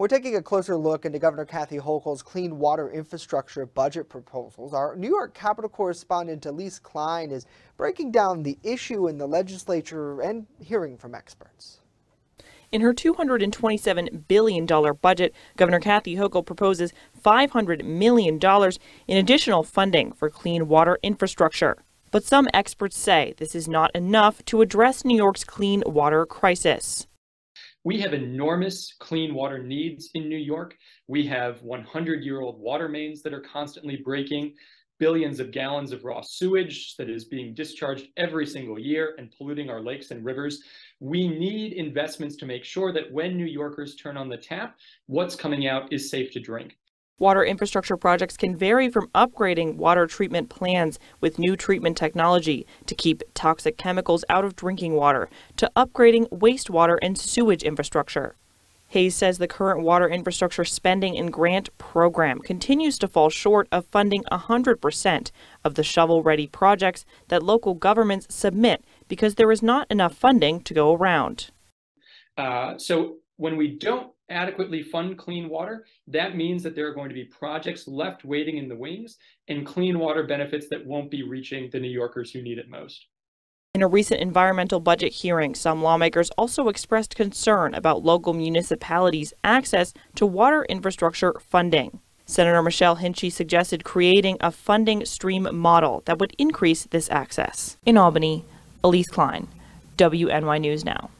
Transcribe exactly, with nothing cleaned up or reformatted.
We're taking a closer look into Governor Kathy Hochul's clean water infrastructure budget proposals. Our New York Capitol correspondent Elise Klein is breaking down the issue in the legislature and hearing from experts. In her two hundred twenty-seven billion dollars budget, Governor Kathy Hochul proposes five hundred million dollars in additional funding for clean water infrastructure. But some experts say this is not enough to address New York's clean water crisis. We have enormous clean water needs in New York. We have hundred-year-old water mains that are constantly breaking, billions of gallons of raw sewage that is being discharged every single year and polluting our lakes and rivers. We need investments to make sure that when New Yorkers turn on the tap, what's coming out is safe to drink. Water infrastructure projects can vary from upgrading water treatment plants with new treatment technology to keep toxic chemicals out of drinking water, to upgrading wastewater and sewage infrastructure. Hayes says the current water infrastructure spending and grant program continues to fall short of funding one hundred percent of the shovel-ready projects that local governments submit because there is not enough funding to go around. Uh, so when we don't adequately fund clean water, that means that there are going to be projects left waiting in the wings and clean water benefits that won't be reaching the New Yorkers who need it most. In a recent environmental budget hearing, some lawmakers also expressed concern about local municipalities' access to water infrastructure funding. Senator Michelle Hinchey suggested creating a funding stream model that would increase this access. In Albany, Elise Klein, W N Y News Now.